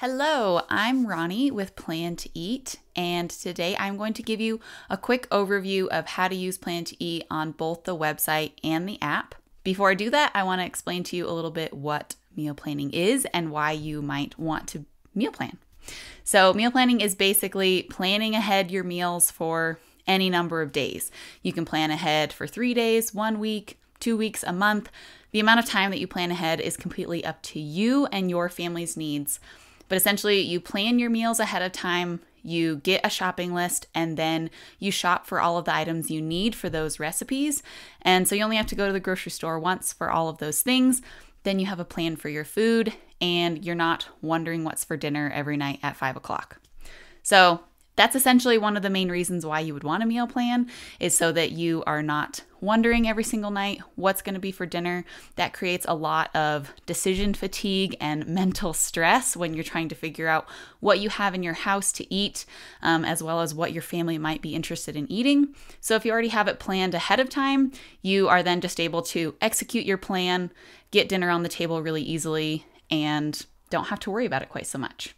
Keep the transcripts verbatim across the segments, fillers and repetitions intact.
Hello, I'm Ronnie with Plan to Eat, and today I'm going to give you a quick overview of how to use Plan to Eat on both the website and the app. Before I do that, I want to explain to you a little bit what meal planning is and why you might want to meal plan. So meal planning is basically planning ahead your meals for any number of days. You can plan ahead for three days, one week, two weeks, a month. The amount of time that you plan ahead is completely up to you and your family's needs. But essentially, you plan your meals ahead of time, you get a shopping list, and then you shop for all of the items you need for those recipes. And so you only have to go to the grocery store once for all of those things. Then you have a plan for your food, and you're not wondering what's for dinner every night at five o'clock. So that's essentially one of the main reasons why you would want a meal plan, is so that you are not wondering every single night what's going to be for dinner. That creates a lot of decision fatigue and mental stress when you're trying to figure out what you have in your house to eat, um, as well as what your family might be interested in eating. So if you already have it planned ahead of time, you are then just able to execute your plan, get dinner on the table really easily, and don't have to worry about it quite so much.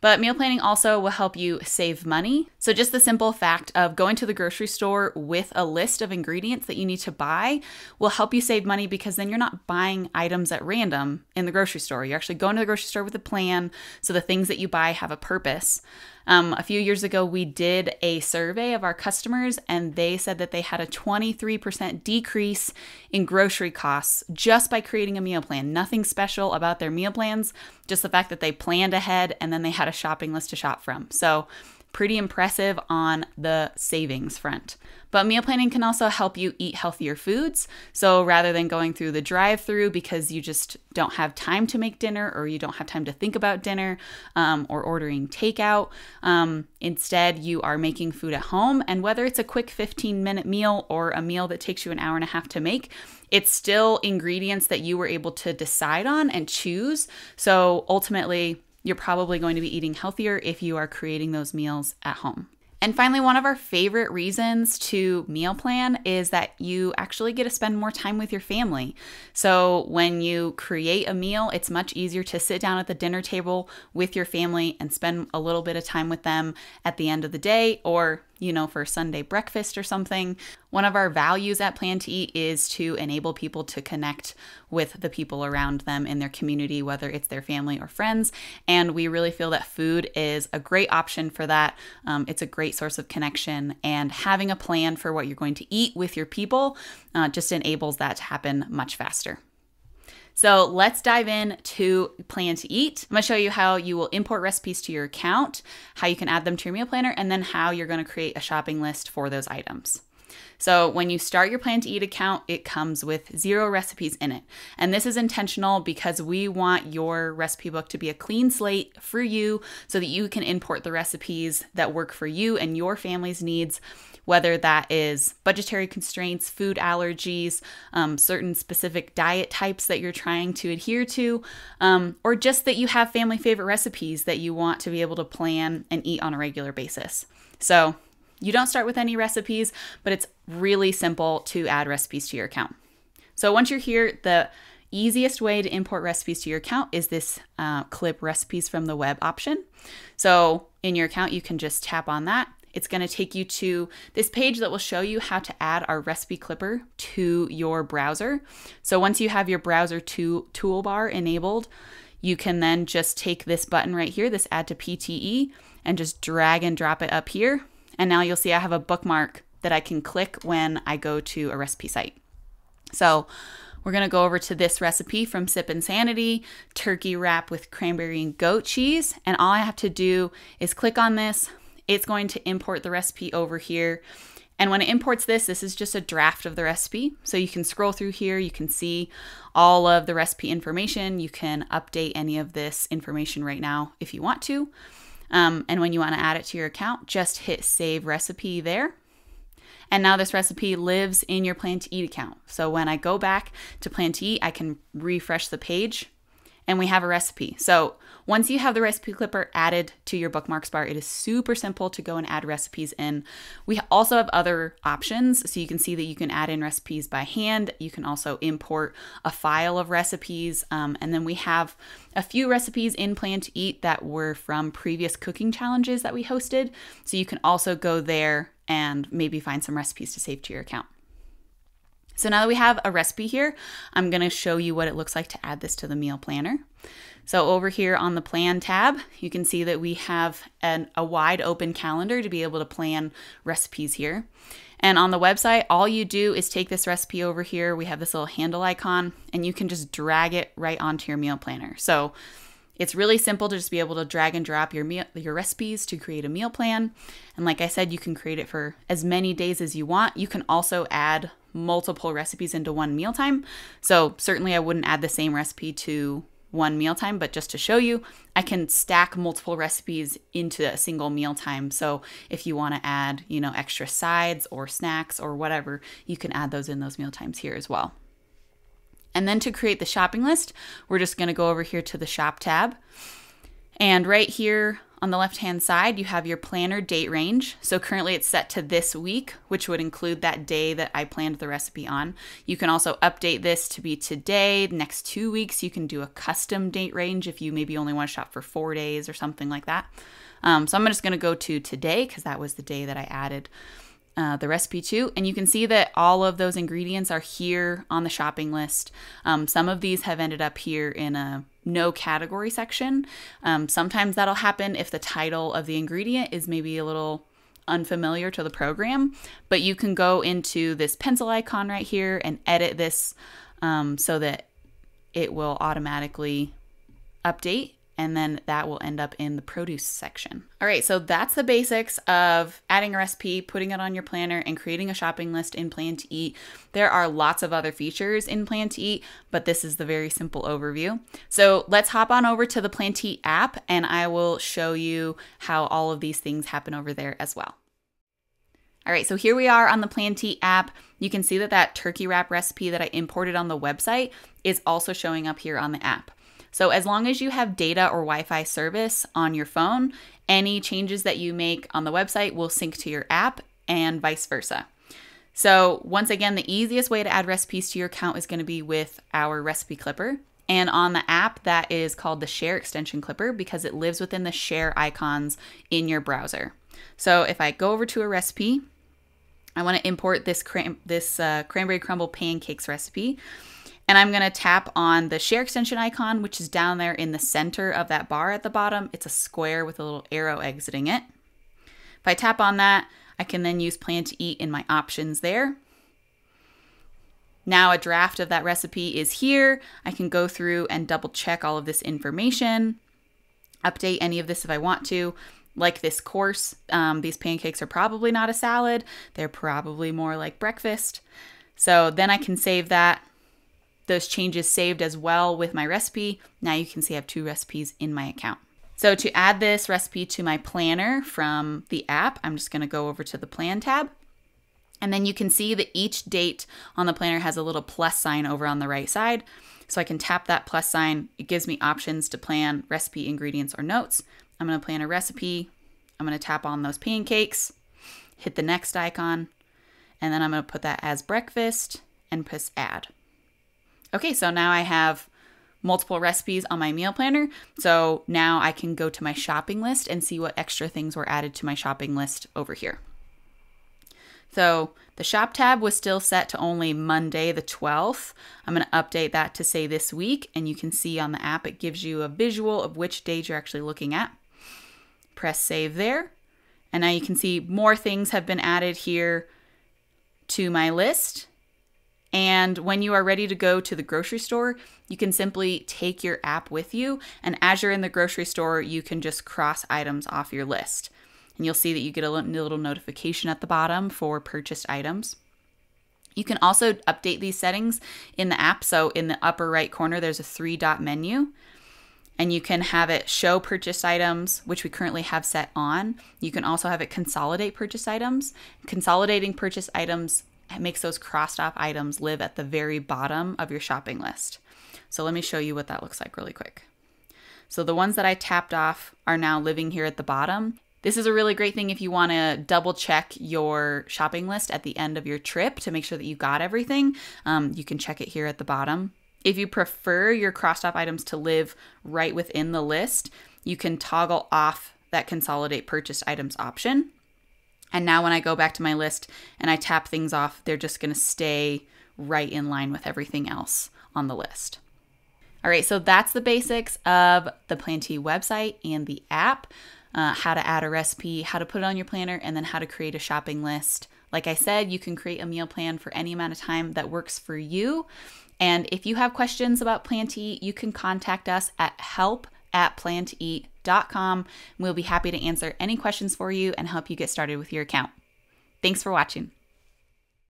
But meal planning also will help you save money. So just the simple fact of going to the grocery store with a list of ingredients that you need to buy will help you save money, because then you're not buying items at random in the grocery store. You're actually going to the grocery store with a plan, so the things that you buy have a purpose. Um, a few years ago, we did a survey of our customers, and they said that they had a twenty-three percent decrease in grocery costs just by creating a meal plan. Nothing special about their meal plans, just the fact that they planned ahead and then they had a shopping list to shop from. So pretty impressive on the savings front. But meal planning can also help you eat healthier foods. So rather than going through the drive-through because you just don't have time to make dinner, or you don't have time to think about dinner, um, or ordering takeout, um, instead you are making food at home. And whether it's a quick fifteen minute meal or a meal that takes you an hour and a half to make, it's still ingredients that you were able to decide on and choose. So ultimately, you're probably going to be eating healthier if you are creating those meals at home. And finally, one of our favorite reasons to meal plan is that you actually get to spend more time with your family. So when you create a meal, it's much easier to sit down at the dinner table with your family and spend a little bit of time with them at the end of the day, or you know, for Sunday breakfast or something. One of our values at Plan to Eat is to enable people to connect with the people around them in their community, whether it's their family or friends. And we really feel that food is a great option for that. Um, it's a great source of connection, and having a plan for what you're going to eat with your people uh, just enables that to happen much faster. So let's dive in to Plan to Eat. I'm gonna show you how you will import recipes to your account, how you can add them to your meal planner, and then how you're gonna create a shopping list for those items. So when you start your Plan to Eat account, it comes with zero recipes in it. And this is intentional because we want your recipe book to be a clean slate for you, so that you can import the recipes that work for you and your family's needs, whether that is budgetary constraints, food allergies, um, certain specific diet types that you're trying to adhere to, um, or just that you have family favorite recipes that you want to be able to plan and eat on a regular basis. So you don't start with any recipes, but it's really simple to add recipes to your account. So once you're here, the easiest way to import recipes to your account is this uh, clip recipes from the web option. So in your account, you can just tap on that. It's going to take you to this page that will show you how to add our recipe clipper to your browser. So once you have your browser to toolbar enabled, you can then just take this button right here, this add to P T E, and just drag and drop it up here. And now you'll see I have a bookmark that I can click when I go to a recipe site. So we're going to go over to this recipe from Sip Insanity, turkey wrap with cranberry and goat cheese. And all I have to do is click on this. It's going to import the recipe over here. And when it imports this, this is just a draft of the recipe. So you can scroll through here. You can see all of the recipe information. You can update any of this information right now if you want to. Um, and when you want to add it to your account, just hit save recipe there. And now this recipe lives in your Plan to Eat account. So when I go back to Plan to Eat, I can refresh the page and we have a recipe. So once you have the recipe clipper added to your bookmarks bar, it is super simple to go and add recipes in. We also have other options. So you can see that you can add in recipes by hand. You can also import a file of recipes. Um, and then we have a few recipes in Plan to Eat that were from previous cooking challenges that we hosted. So you can also go there and maybe find some recipes to save to your account. So now that we have a recipe here, I'm going to show you what it looks like to add this to the meal planner. So over here on the plan tab, you can see that we have an, a wide open calendar to be able to plan recipes here. And on the website, all you do is take this recipe over here. We have this little handle icon and you can just drag it right onto your meal planner. So it's really simple to just be able to drag and drop your meal, your recipes to create a meal plan. And like I said, you can create it for as many days as you want. You can also add multiple recipes into one mealtime. So certainly I wouldn't add the same recipe to one mealtime, but just to show you, I can stack multiple recipes into a single mealtime. So if you want to add, you know, extra sides or snacks or whatever, you can add those in those mealtimes here as well. And then to create the shopping list, we're just going to go over here to the shop tab. And right here on the left-hand side, you have your planner date range. So currently it's set to this week, which would include that day that I planned the recipe on. You can also update this to be today, the next two weeks. You can do a custom date range if you maybe only want to shop for four days or something like that. Um, so I'm just going to go to today because that was the day that I added Uh, the recipe too. And you can see that all of those ingredients are here on the shopping list. Um, some of these have ended up here in a no category section. Um, sometimes that'll happen if the title of the ingredient is maybe a little unfamiliar to the program, but you can go into this pencil icon right here and edit this um, so that it will automatically update. And then that will end up in the produce section. All right, so that's the basics of adding a recipe, putting it on your planner, and creating a shopping list in Plan to Eat. There are lots of other features in Plan to Eat, but this is the very simple overview. So let's hop on over to the Plan to Eat app, and I will show you how all of these things happen over there as well. All right, so here we are on the Plan to Eat app. You can see that that turkey wrap recipe that I imported on the website is also showing up here on the app. So as long as you have data or Wi-Fi service on your phone, any changes that you make on the website will sync to your app and vice versa. So once again, the easiest way to add recipes to your account is going to be with our recipe clipper. And on the app, that is called the Share Extension Clipper because it lives within the share icons in your browser. So if I go over to a recipe, I want to import this, cran this uh, cranberry crumble pancakes recipe. And I'm going to tap on the share extension icon, which is down there in the center of that bar at the bottom. It's a square with a little arrow exiting it. If I tap on that, I can then use Plan to Eat in my options there. Now a draft of that recipe is here. I can go through and double check all of this information, update any of this if I want to. Like this course, um, these pancakes are probably not a salad. They're probably more like breakfast. So then I can save that. Those changes saved as well with my recipe. Now you can see I have two recipes in my account. So to add this recipe to my planner from the app, I'm just gonna go over to the plan tab. And then you can see that each date on the planner has a little plus sign over on the right side. So I can tap that plus sign. It gives me options to plan recipe, ingredients, or notes. I'm gonna plan a recipe. I'm gonna tap on those pancakes, hit the next icon, and then I'm gonna put that as breakfast and press add. Okay, so now I have multiple recipes on my meal planner. So now I can go to my shopping list and see what extra things were added to my shopping list over here. So the shop tab was still set to only Monday the twelfth. I'm gonna update that to say this week, and you can see on the app, it gives you a visual of which date you're actually looking at. Press save there. And now you can see more things have been added here to my list. And when you are ready to go to the grocery store, you can simply take your app with you. And as you're in the grocery store, you can just cross items off your list. And you'll see that you get a little notification at the bottom for purchased items. You can also update these settings in the app. So in the upper right corner, there's a three dot menu. And you can have it show purchased items, which we currently have set on. You can also have it consolidate purchased items. Consolidating purchased items makes those crossed off items live at the very bottom of your shopping list. So let me show you what that looks like really quick. So the ones that I tapped off are now living here at the bottom. This is a really great thing if you want to double check your shopping list at the end of your trip to make sure that you got everything. Um, you can check it here at the bottom. If you prefer your crossed off items to live right within the list, you can toggle off that consolidate purchased items option. And now when I go back to my list and I tap things off, they're just going to stay right in line with everything else on the list. All right, so that's the basics of the Plan to Eat website and the app, uh, how to add a recipe, how to put it on your planner, and then how to create a shopping list. Like I said, you can create a meal plan for any amount of time that works for you. And if you have questions about Plan to Eat, you can contact us at help at plan to eat dot com. We'll be happy to answer any questions for you and help you get started with your account. Thanks for watching.